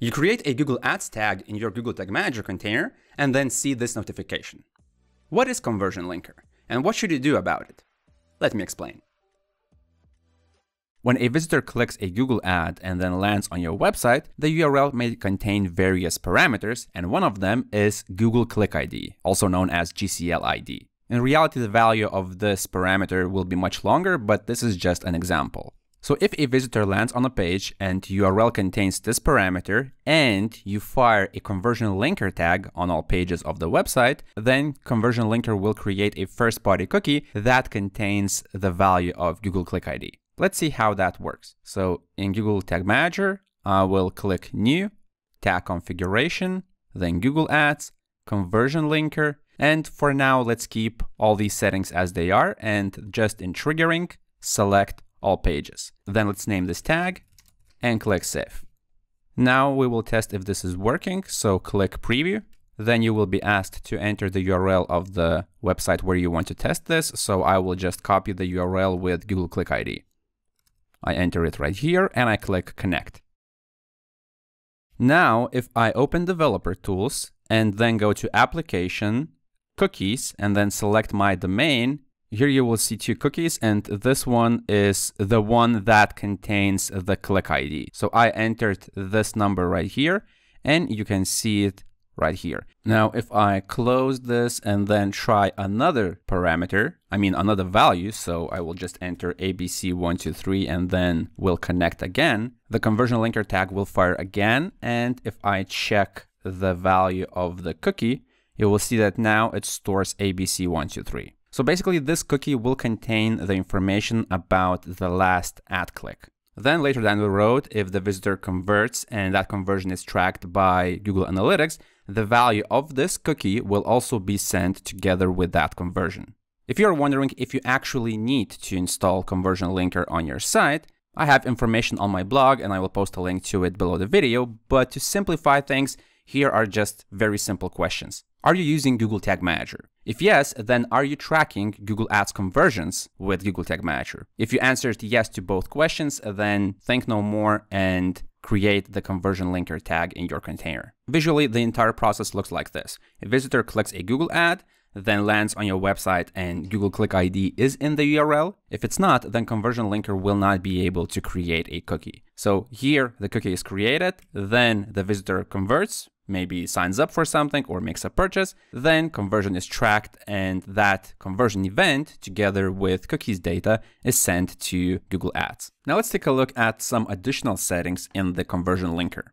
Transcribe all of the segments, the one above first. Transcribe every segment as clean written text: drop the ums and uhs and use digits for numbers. You create a Google Ads tag in your Google Tag Manager container and then see this notification. What is Conversion Linker and what should you do about it? Let me explain. When a visitor clicks a Google ad and then lands on your website, the URL may contain various parameters, and one of them is Google Click ID, also known as GCL ID. In reality, the value of this parameter will be much longer, but this is just an example. So if a visitor lands on a page and URL contains this parameter and you fire a Conversion Linker tag on all pages of the website, then Conversion Linker will create a first-party cookie that contains the value of Google Click ID. Let's see how that works. So in Google Tag Manager, I will click New, Tag Configuration, then Google Ads, Conversion Linker, and for now, let's keep all these settings as they are and just in Triggering, select All Pages. Then let's name this tag and click Save. Now we will test if this is working, so click Preview. Then you will be asked to enter the URL of the website where you want to test this, so I will just copy the URL with Google Click ID. I enter it right here and I click Connect. Now, if I open Developer Tools and then go to Application, Cookies, and then select my domain, here you will see two cookies, and this one is the one that contains the Click ID. So I entered this number right here, and you can see it right here. Now, if I close this and then try another parameter, another value, so I will just enter ABC123 and then we'll connect again, the Conversion Linker tag will fire again. And if I check the value of the cookie, you will see that now it stores ABC123. So basically this cookie will contain the information about the last ad click. Then later down the road, if the visitor converts and that conversion is tracked by Google Analytics, the value of this cookie will also be sent together with that conversion. If you're wondering if you actually need to install Conversion Linker on your site, I have information on my blog and I will post a link to it below the video, but to simplify things, here are just very simple questions. Are you using Google Tag Manager? If yes, then are you tracking Google Ads conversions with Google Tag Manager? If you answered yes to both questions, then think no more and create the Conversion Linker tag in your container. Visually, the entire process looks like this. A visitor clicks a Google ad, then lands on your website and Google Click ID is in the URL. If it's not, then Conversion Linker will not be able to create a cookie. So here the cookie is created, then the visitor converts, maybe signs up for something or makes a purchase, then conversion is tracked and that conversion event together with cookies data is sent to Google Ads. Now let's take a look at some additional settings in the Conversion Linker.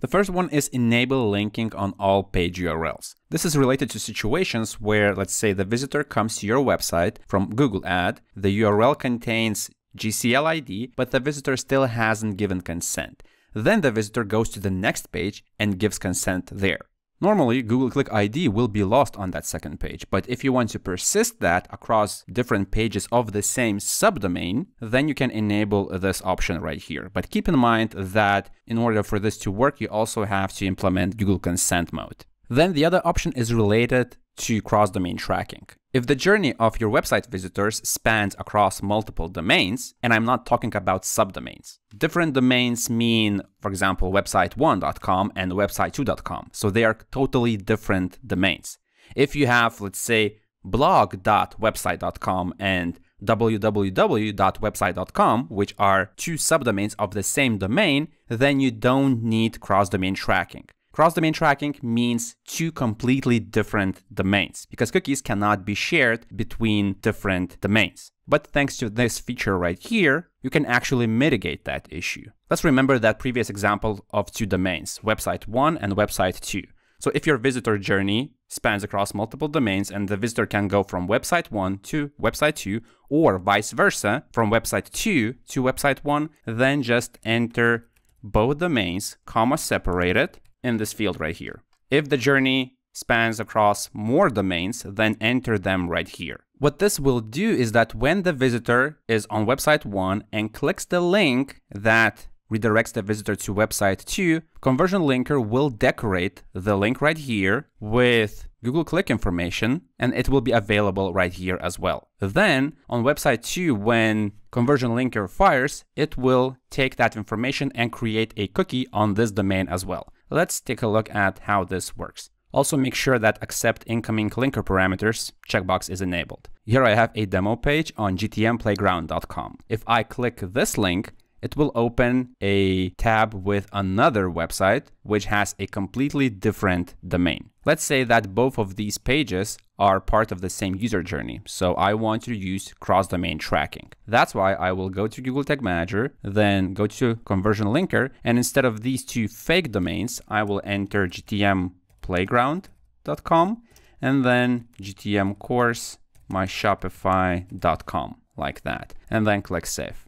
The first one is enable linking on all page URLs. This is related to situations where, let's say, the visitor comes to your website from Google Ad, the URL contains GCL ID, but the visitor still hasn't given consent. Then the visitor goes to the next page and gives consent there. Normally, Google Click ID will be lost on that second page, but if you want to persist that across different pages of the same subdomain, then you can enable this option right here. But keep in mind that in order for this to work, you also have to implement Google Consent Mode. Then the other option is related to cross-domain tracking. If the journey of your website visitors spans across multiple domains, and I'm not talking about subdomains. Different domains mean, for example, website1.com and website2.com. So they are totally different domains. If you have, let's say, blog.website.com and www.website.com, which are two subdomains of the same domain, then you don't need cross-domain tracking. Cross-domain tracking means two completely different domains because cookies cannot be shared between different domains. But thanks to this feature right here, you can actually mitigate that issue. Let's remember that previous example of two domains, website 1 and website 2. So if your visitor journey spans across multiple domains and the visitor can go from website 1 to website 2 or vice versa from website 2 to website 1, then just enter both domains, comma separated, in this field right here. If the journey spans across more domains, then enter them right here. What this will do is that when the visitor is on website 1 and clicks the link that redirects the visitor to website 2, Conversion Linker will decorate the link right here with Google Click information, and it will be available right here as well. Then on website 2, when Conversion Linker fires, it will take that information and create a cookie on this domain as well. Let's take a look at how this works. Also make sure that accept incoming linker parameters checkbox is enabled. Here I have a demo page on gtmplayground.com. If I click this link, it will open a tab with another website, which has a completely different domain. Let's say that both of these pages are part of the same user journey. So I want to use cross-domain tracking. That's why I will go to Google Tag Manager, then go to Conversion Linker. And instead of these two fake domains, I will enter gtmplayground.com and then gtmcourse.myshopify.com, like that, and then click Save.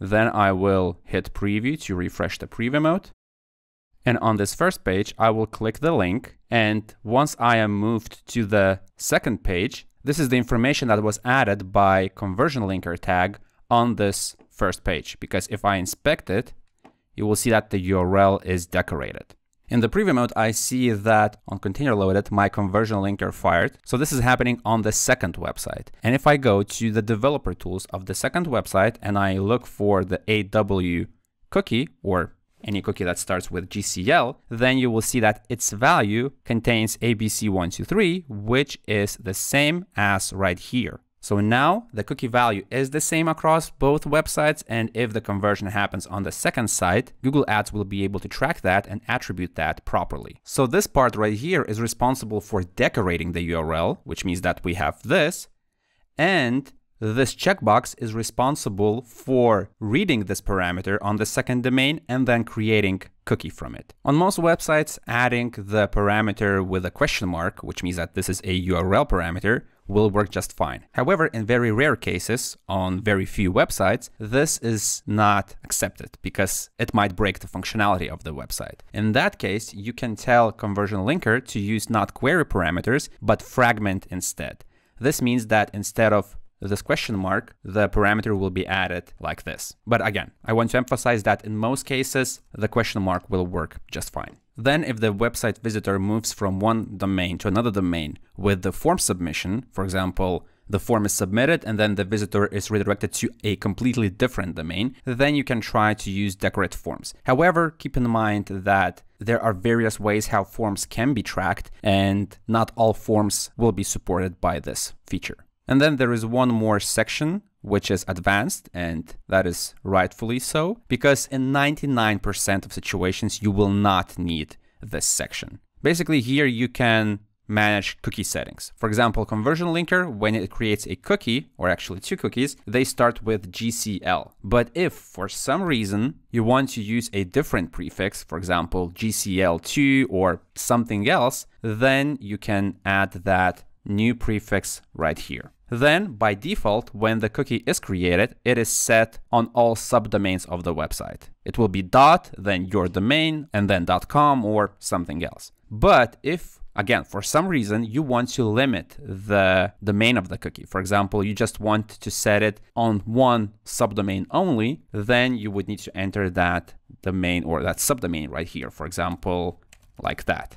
Then I will hit preview to refresh the preview mode. And on this first page, I will click the link. And once I am moved to the second page, this is the information that was added by Conversion Linker tag on this first page. Because if I inspect it, you will see that the URL is decorated. In the preview mode, I see that on container loaded, my Conversion Linker fired. So this is happening on the second website. And if I go to the developer tools of the second website and I look for the AW cookie or any cookie that starts with GCL, then you will see that its value contains ABC123, which is the same as right here. So now the cookie value is the same across both websites, and if the conversion happens on the second site, Google Ads will be able to track that and attribute that properly. So this part right here is responsible for decorating the URL, which means that we have this, and this checkbox is responsible for reading this parameter on the second domain and then creating cookie from it. On most websites, adding the parameter with a question mark, which means that this is a URL parameter, will work just fine. However, in very rare cases, on very few websites, this is not accepted because it might break the functionality of the website. In that case, you can tell Conversion Linker to use not query parameters, but fragment instead. This means that instead of this question mark, the parameter will be added like this. But again, I want to emphasize that in most cases, the question mark will work just fine. Then if the website visitor moves from one domain to another domain with the form submission, for example, the form is submitted and then the visitor is redirected to a completely different domain, then you can try to use decorate forms. However, keep in mind that there are various ways how forms can be tracked, and not all forms will be supported by this feature. And then there is one more section, which is advanced, and that is rightfully so, because in 99% of situations, you will not need this section. Basically, here you can manage cookie settings. For example, Conversion Linker, when it creates a cookie, or actually two cookies, they start with GCL. But if for some reason you want to use a different prefix, for example, GCL2 or something else, then you can add that new prefix right here. Then by default, when the cookie is created, it is set on all subdomains of the website. It will be dot, then your domain, and then .com or something else. But if, again, for some reason, you want to limit the domain of the cookie, for example, you just want to set it on one subdomain only, then you would need to enter that domain or that subdomain right here, for example, like that.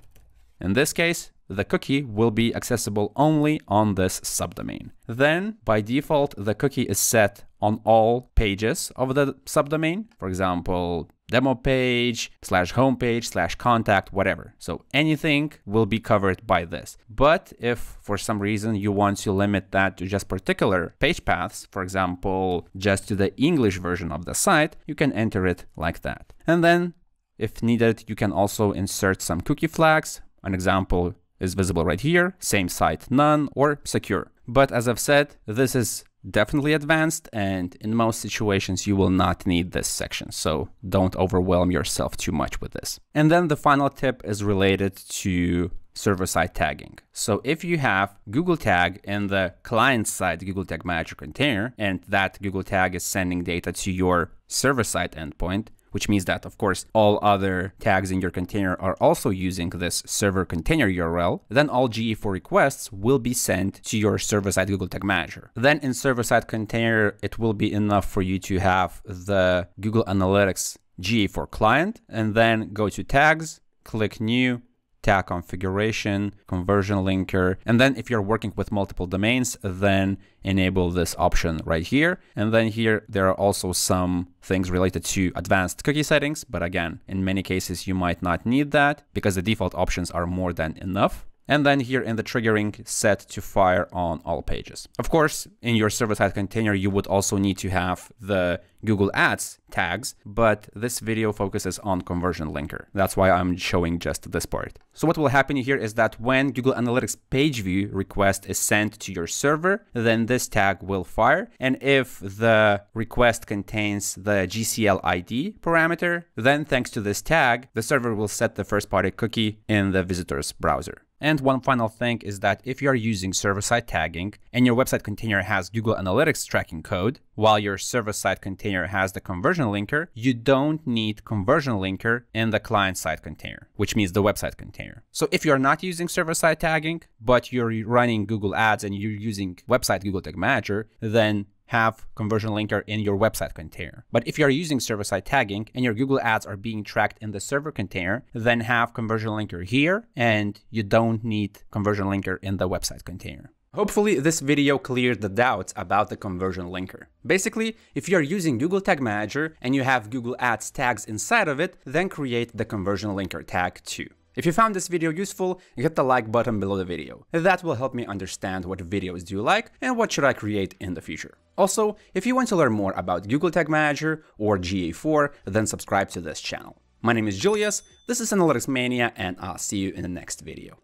In this case, the cookie will be accessible only on this subdomain. Then by default, the cookie is set on all pages of the subdomain, for example, demo page, /homepage, /contact, whatever. So anything will be covered by this. But if for some reason you want to limit that to just particular page paths, for example, just to the English version of the site, you can enter it like that. And then if needed, you can also insert some cookie flags. An example is visible right here, same site, none, or secure. But as I've said, this is definitely advanced, and in most situations, you will not need this section. So don't overwhelm yourself too much with this. And then the final tip is related to server-side tagging. So if you have Google Tag in the client-side Google Tag Manager container, and that Google Tag is sending data to your server-side endpoint, which means that, of course, all other tags in your container are also using this server container URL, then all GE4 requests will be sent to your server-side Google Tag Manager. Then in server-side container, it will be enough for you to have the Google Analytics GA for client, and then go to tags, click new, tag configuration, conversion linker. And then if you're working with multiple domains, then enable this option right here. And then here, there are also some things related to advanced cookie settings. But again, in many cases, you might not need that because the default options are more than enough. And then here in the triggering, set to fire on all pages. Of course, in your server-side container, you would also need to have the Google Ads tags, but this video focuses on conversion linker. That's why I'm showing just this part. So what will happen here is that when Google Analytics page view request is sent to your server, then this tag will fire. And if the request contains the GCL ID parameter, then thanks to this tag, the server will set the first-party cookie in the visitor's browser. And one final thing is that if you are using server-side tagging and your website container has Google Analytics tracking code, while your server-side container has the conversion linker, you don't need conversion linker in the client-side container, which means the website container. So if you're not using server-side tagging, but you're running Google Ads and you're using website Google Tag Manager, then have conversion linker in your website container. But if you're using server-side tagging and your Google Ads are being tracked in the server container, then have conversion linker here, and you don't need conversion linker in the website container. Hopefully this video cleared the doubts about the conversion linker. Basically, if you're using Google Tag Manager and you have Google Ads tags inside of it, then create the conversion linker tag too. If you found this video useful, hit the like button below the video. That will help me understand what videos do you like and what should I create in the future. Also, if you want to learn more about Google Tag Manager or GA4, then subscribe to this channel. My name is Julius, this is Analytics Mania, and I'll see you in the next video.